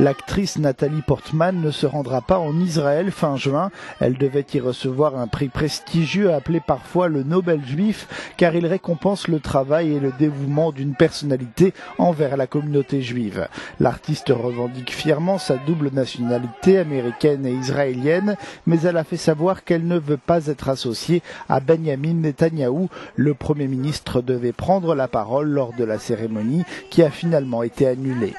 L'actrice Natalie Portman ne se rendra pas en Israël fin juin. Elle devait y recevoir un prix prestigieux appelé parfois le Nobel juif, car il récompense le travail et le dévouement d'une personnalité envers la communauté juive. L'artiste revendique fièrement sa double nationalité américaine et israélienne, mais elle a fait savoir qu'elle ne veut pas être associée à Benyamin Netanyahou. Le Premier ministre devait prendre la parole lors de la cérémonie qui a finalement été annulée.